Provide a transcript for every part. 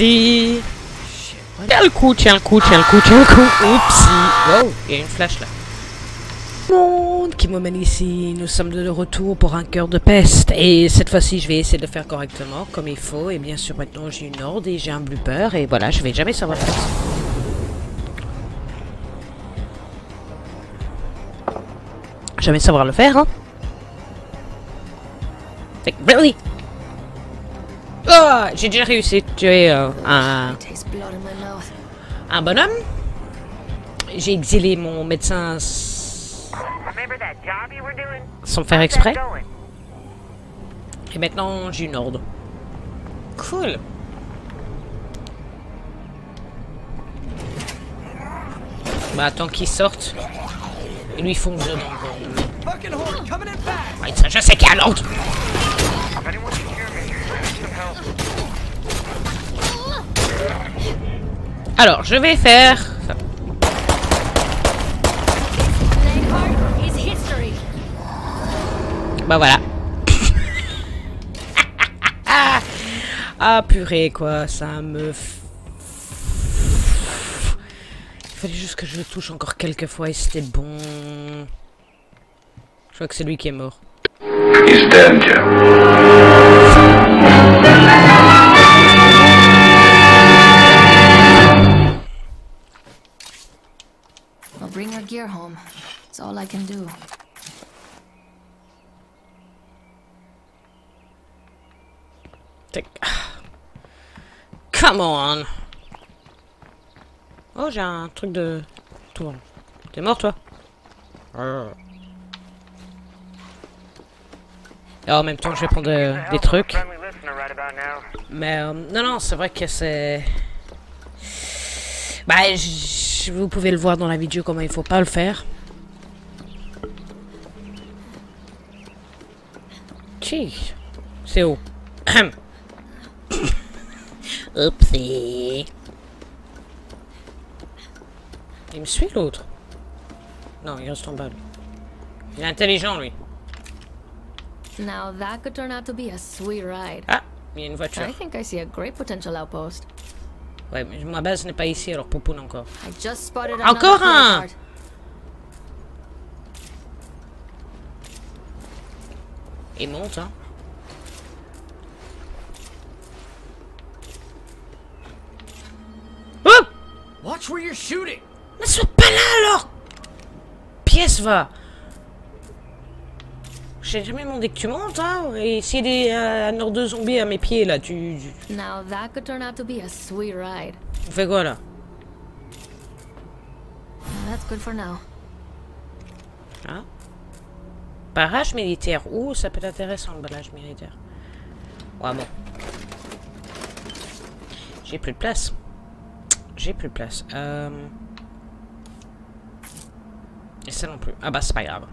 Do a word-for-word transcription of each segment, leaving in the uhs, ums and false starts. Oupsie. Tiens le coup, tiens le coup, tiens le coup, tiens le coup. Oupsie. Wow, il y a une flash là. Monde qui m'emmène ici, nous sommes de retour pour un cœur de peste. Et cette fois-ci, je vais essayer de le faire correctement, comme il faut. Et bien sûr, maintenant, j'ai une horde et j'ai un blooper. Et voilà, je vais jamais savoir faire ça. Jamais savoir le faire, hein. Like, really? Oh, j'ai déjà réussi à tuer euh, un, un bonhomme. J'ai exilé mon médecin s... sans faire exprès. Et maintenant, j'ai une horde. Cool. Bah, attends qu'ils sortent. Et lui, ils font dedans. Ouais, ça, je sais qu'il y a l'autre. Alors, je vais faire... ça. Bah voilà. Ah purée quoi, ça me... Il fallait juste que je le touche encore quelques fois et c'était bon. Je crois que c'est lui qui est mort. He's dead, yeah. I'll bring your gear home. It's all I can do. Take... Come on. Oh, j'ai un truc de tour. T'es mort, toi? Et en même temps, je vais prendre euh, des trucs. Mais euh, non, non, c'est vrai que c'est... Bah, vous pouvez le voir dans la vidéo comment il faut pas le faire. Tchis. C'est haut. Oupsie. Il me suit l'autre. Non, il reste en bas lui. Il est intelligent lui. Now that could turn out to be a sweet ride. Ah, il y a une voiture. I think I see a great potential outpost. Ouais, mais ma base n'est pas ici, alors poupoune encore. I just spotted encore un. Il monte hein. Oh! Watch where you're shooting. Mais sois pas là alors! Pièce va! J'ai jamais demandé que tu montes, hein! Et s'il y a un horde de zombies à mes pieds là, tu. tu... Now that could turn out to be a sweet ride. On fait quoi là? That's good for now. Hein? Barrage militaire. Ouh, ça peut être intéressant le barrage militaire. Ouais, bon. J'ai plus de place. J'ai plus de place. Euh. Et ça non plus. Ah bah c'est pas grave.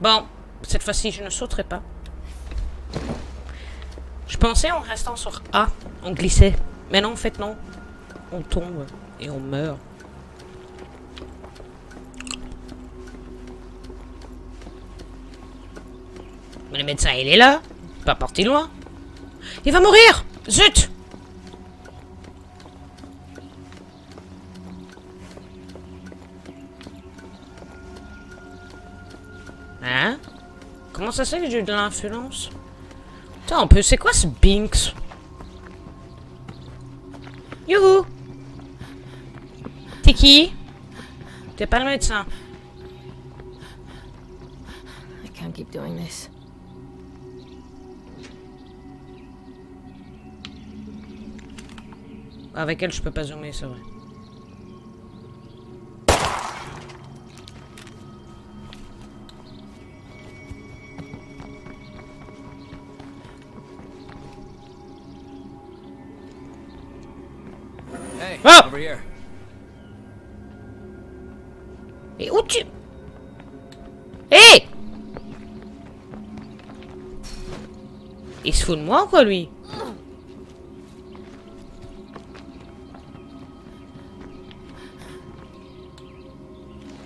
Bon, cette fois-ci je ne sauterai pas. Je pensais en restant sur A, on glissait. Mais non, en fait non. On tombe et on meurt. Mais le médecin il est là. Pas parti loin. Il va mourir. Zut! Hein? Comment ça se fait que j'ai eu de l'influence? Putain, on peut... C'est quoi ce Binks? Youhou! T'es qui? T'es pas le médecin. I can't keep doing this. Avec elle, je peux pas zoomer, c'est vrai. Oh! Et où tu... Hé hey! Il se fout de moi ou quoi lui?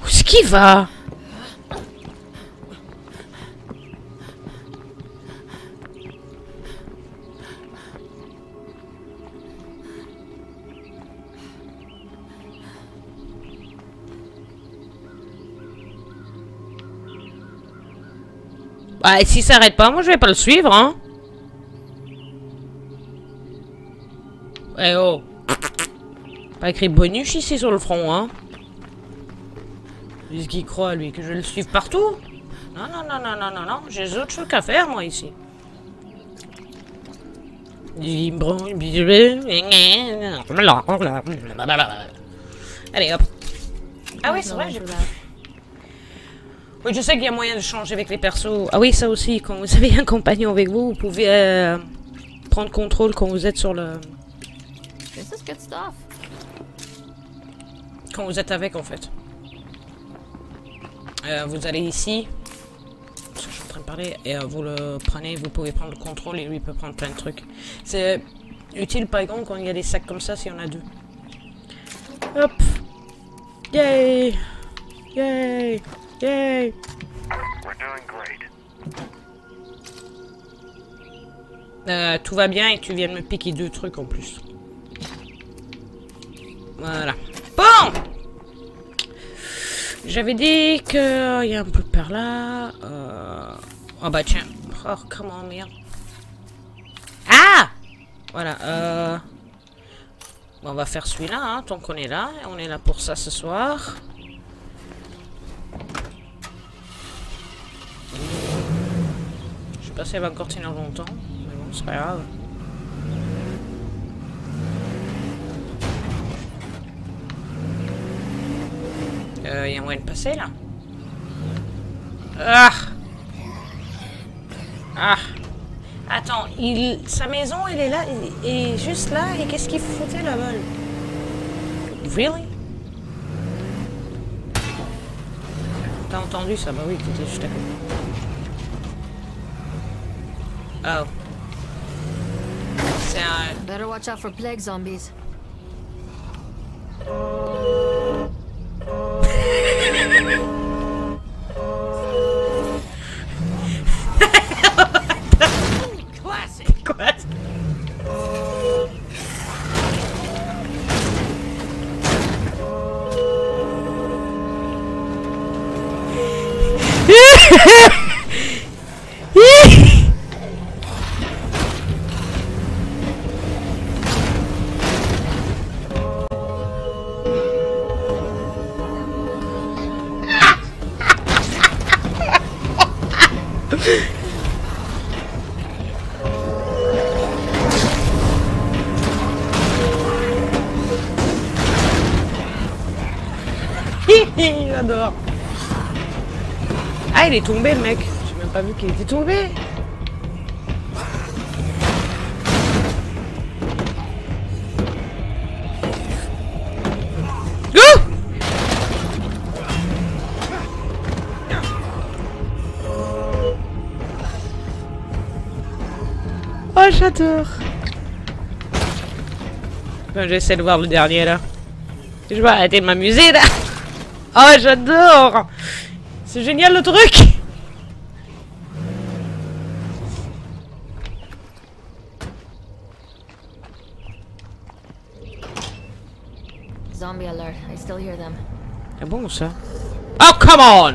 Où est-ce qu'il va? Bah, s'il s'arrête pas, moi je vais pas le suivre, hein. Eh oh. Pas écrit bonus ici sur le front, hein. Qu'est-ce qu'il croit, lui, que je le suive partout? Non, non, non, non, non, non, non. J'ai autre chose qu'à faire, moi, ici. Allez, hop. Ah oui, c'est vrai, j'ai... Oui, je sais qu'il y a moyen de changer avec les persos. Ah oui, ça aussi, quand vous avez un compagnon avec vous, vous pouvez euh, prendre contrôle quand vous êtes sur le... This is good stuff. Quand vous êtes avec, en fait. Euh, vous allez ici. Parce que je suis en train de parler. Et euh, vous le prenez, vous pouvez prendre le contrôle et lui il peut prendre plein de trucs. C'est utile, par exemple, quand il y a des sacs comme ça, si on a deux. Hop. Yay. Yay. Yay! We're doing great. Euh, tout va bien et tu viens de me piquer deux trucs en plus. Voilà. Bon! J'avais dit que il y a un peu par là. Euh... Oh bah tiens. Oh comment merde. Ah! Voilà. Euh... Bon, on va faire celui-là, hein, tant qu'on est là. On est là pour ça ce soir. Je sais pas si elle va encore tenir longtemps, mais bon, c'est pas grave. Euh, y a moyen de passer là? Ah! Ah! Attends, il... sa maison, elle est là, elle est juste là, et qu'est-ce qu'il foutait là-bas? Really? T'as entendu ça? Bah oui, t'étais juste à côté. Oh. C'est un... Better watch out for plague zombies. Classic. Classic. J'adore. Ah, il est tombé le mec. J'ai même pas vu qu'il était tombé. Oh, j'adore. J'essaie de voir le dernier là. Je vais arrêter de m'amuser là. Oh, j'adore! C'est génial le truc! Zombie alert, I still hear them. C'est bon ça? Oh, come on!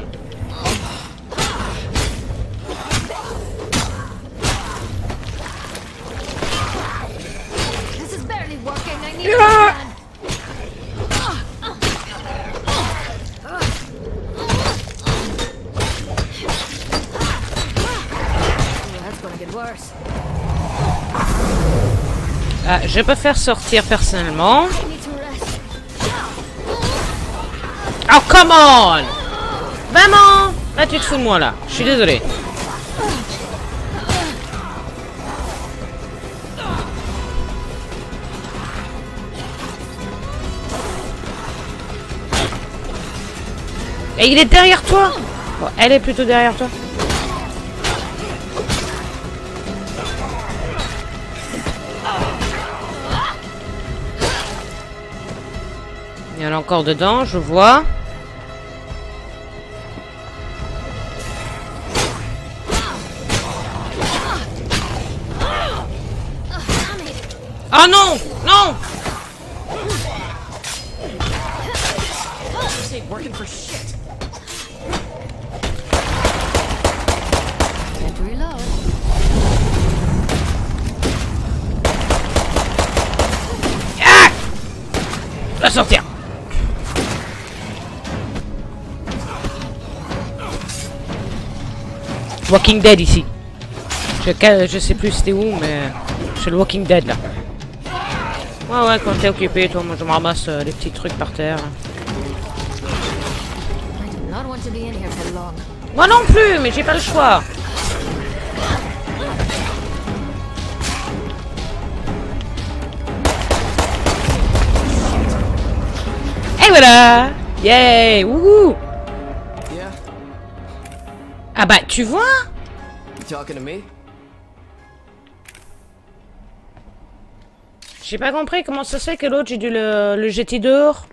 This is barely working. I need yeah. a Ah, je peux faire sortir personnellement. Oh, come on! Maman! Là, tu te fous de moi, là. Je suis désolé. Et il est derrière toi! Bon, elle est plutôt derrière toi. Il y en a encore dedans, je vois. Ah non, non. sortir. Walking Dead ici. Je, je sais plus c'était où, mais c'est le Walking Dead là. Ouais ouais, quand t'es occupé, toi, moi je me ramasse euh, les petits trucs par terre. Moi non plus, mais j'ai pas le choix. Et voilà. Yay, wouhou. Ah bah tu vois? J'ai pas compris comment ça se fait que l'autre j'ai dû le, le jeter dehors.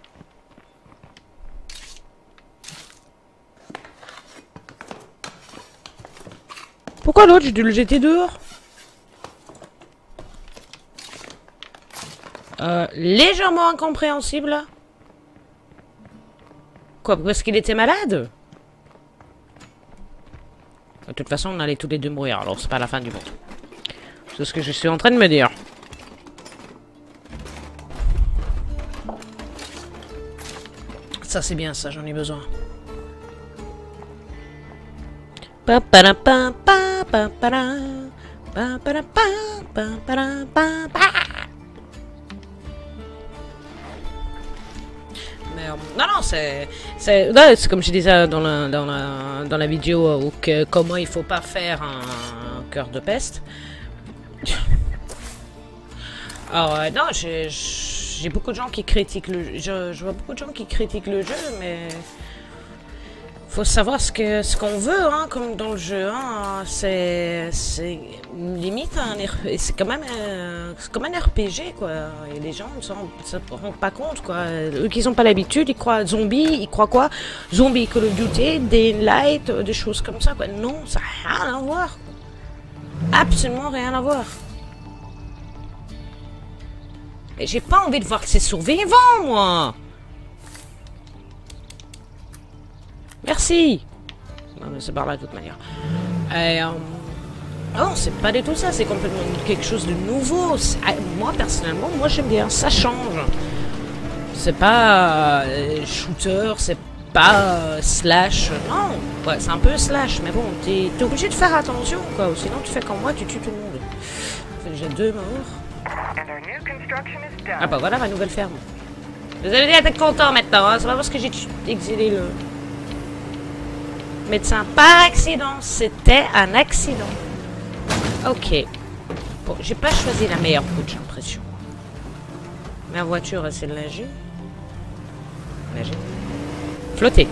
Pourquoi l'autre j'ai dû le jeter dehors? Euh, légèrement incompréhensible. Quoi? Parce qu'il était malade? De toute façon, on allait tous les deux mourir, alors c'est pas la fin du monde. C'est ce que je suis en train de me dire. Ça, c'est bien, ça, j'en ai besoin. Non, non, c'est comme je disais dans la, dans la, dans la vidéo, où que, comment il faut pas faire un, un cœur de peste. Alors, euh, non, j'ai beaucoup de gens qui critiquent le jeu. Je, je vois beaucoup de gens qui critiquent le jeu, mais faut savoir ce qu'on ce qu'on veut, hein, comme dans le jeu. Hein, c'est limite, c'est quand, euh, quand même un R P G, quoi. Et les gens ne se rendent pas compte, quoi. Eux qui n'ont pas l'habitude, ils croient zombies, ils croient quoi? Zombies, Call of Duty, Daylight, des choses comme ça, quoi. Non, ça n'a rien à voir. Absolument rien à voir. Et j'ai pas envie de voir que c'est survivant, moi. Merci. Non mais c'est par là de toute manière. Et, euh, non, c'est pas du tout ça, c'est complètement quelque chose de nouveau. Moi personnellement, moi j'aime bien, ça change. C'est pas euh, shooter, c'est pas euh, slash. Non, ouais, c'est un peu slash, mais bon, t'es t'es obligé de faire attention, quoi. Sinon tu fais comme moi, tu tues tout le monde. Ça fait déjà deux morts. Ah bah voilà ma nouvelle ferme. Vous allez être content maintenant, hein. C'est pas parce que j'ai exilé le médecin par accident, c'était un accident. Ok. Bon, j'ai pas choisi la meilleure route, j'ai l'impression. Ma voiture essaie de nager. Nager. Flotter.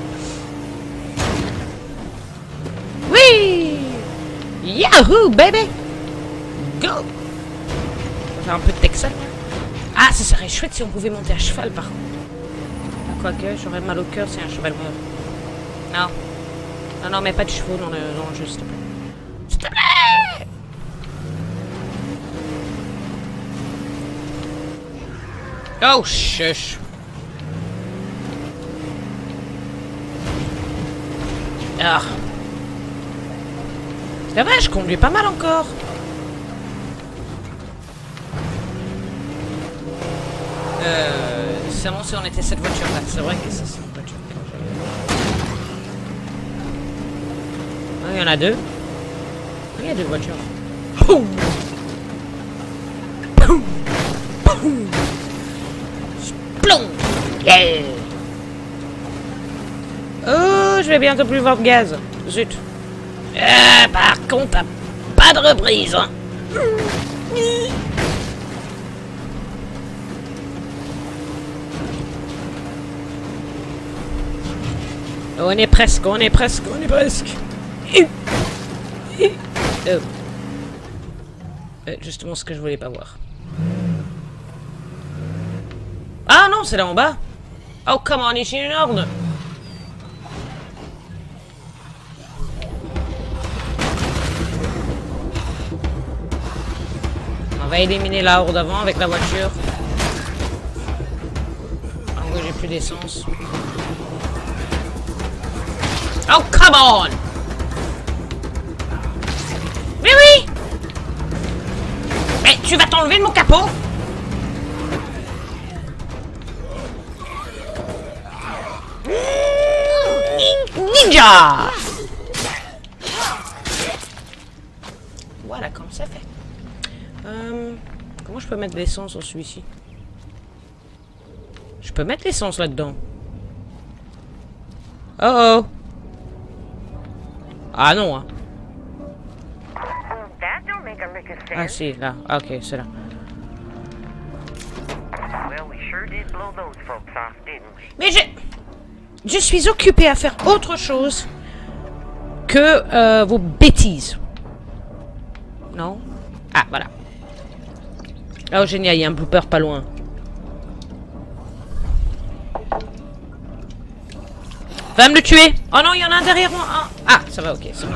Oui! Yahoo, baby! Go! On va faire un peu de Texas. Ah, ça serait chouette si on pouvait monter à cheval, par contre. Quoique, j'aurais mal au cœur si un cheval meurt. Non. Non, non, mais pas de chevaux dans le, dans le jeu, s'il te plaît. S'il te plaît! Oh, chuch! Ah! C'est vrai, je conduis pas mal encore. Euh... C'est bon si on était cette voiture-là. C'est vrai que ça, c'est une voiture. Il y en a deux. Il y a deux voitures. Yeah. Oh, je vais bientôt plus voir de gaz. Zut. Euh, par contre, pas de reprise. Hein. On est presque, on est presque, on est presque. Euh, justement ce que je voulais pas voir. Ah non, c'est là en bas. Oh come on, it's in order. On va éliminer la horde avant avec la voiture. En gros j'ai plus d'essence. Oh come on. Mais oui! Mais tu vas t'enlever de mon capot? ninja. Voilà comme ça fait. Euh, comment je peux mettre l'essence sur celui-ci? Je peux mettre l'essence là-dedans. Oh oh. Ah non. Hein. Ah si, là. Ah, ok, c'est là. Mais je... Je suis occupé à faire autre chose que euh, vos bêtises. Non? Ah, voilà. Oh, génial, il y a un blooper pas loin. Va me le tuer! Oh non, il y en a un derrière moi! Ah, ça va, ok, c'est bon.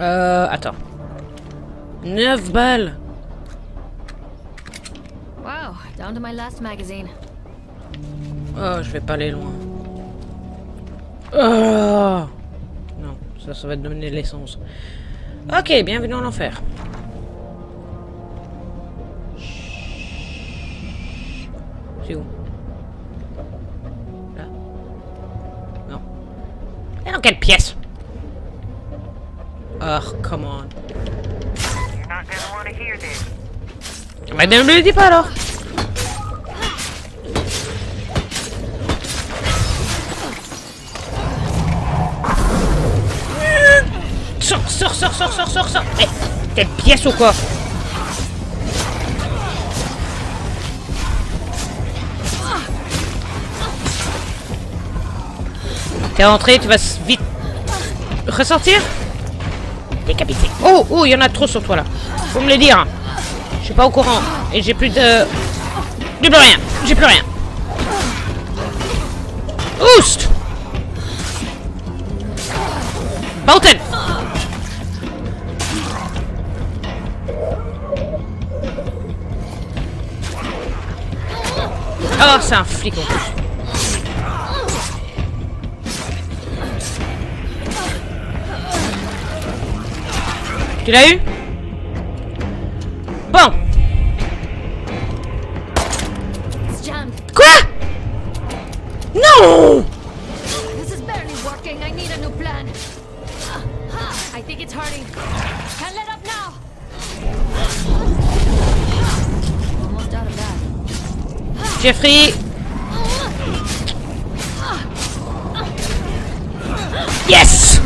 Euh, attends. neuf balles! Wow, down to my last magazine. Oh, je vais pas aller loin. Oh. Non, ça, ça va donner de l'essence. Ok, bienvenue en l'enfer. C'est où? Là? Non. Et dans quelle pièce? Oh, come on. Mais ne me le dis pas alors. Sors, sors, sors, sors, sors, sors, sors. Mais t'es pièce ou quoi? T'es rentré, tu vas vite ressortir. Décapité. Oh, oh, il y en a trop sur toi là. Faut me le dire. Je suis pas au courant et j'ai plus de... J'ai plus rien. J'ai plus rien. Oust. Bolton. Oh, c'est un flic en plus. Tu l'as eu? Bon. Quoi? Non! Jeffrey. Yes!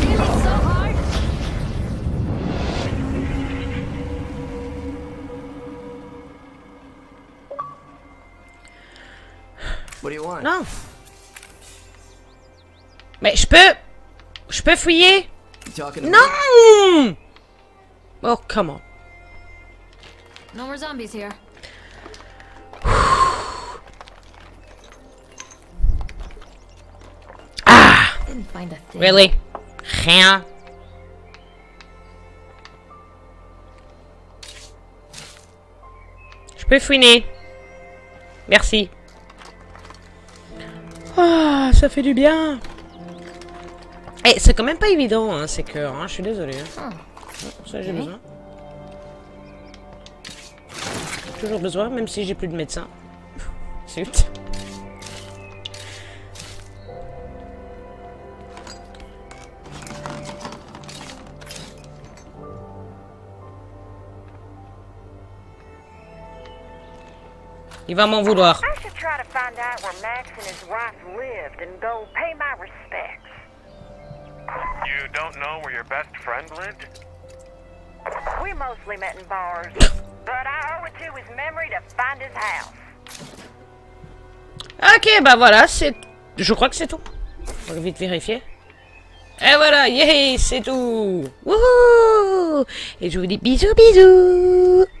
Non. Mais je peux... Je peux fouiller? Non! Oh, come on. No more zombies here. Ah! Really? Rien. Je peux fouiner. Merci. Ah, oh, ça fait du bien. Eh, c'est quand même pas évident, hein, ces cœurs, hein, je suis désolé. Hein. Oh, ça, j'ai oui. besoin. Toujours besoin, même si j'ai plus de médecin. C'est vite. Il va m'en vouloir. Ok, bah voilà, c'est... Je crois que c'est tout. On va vite vérifier. Et voilà, yay, c'est tout. Wouhou! Et je vous dis bisous, bisous.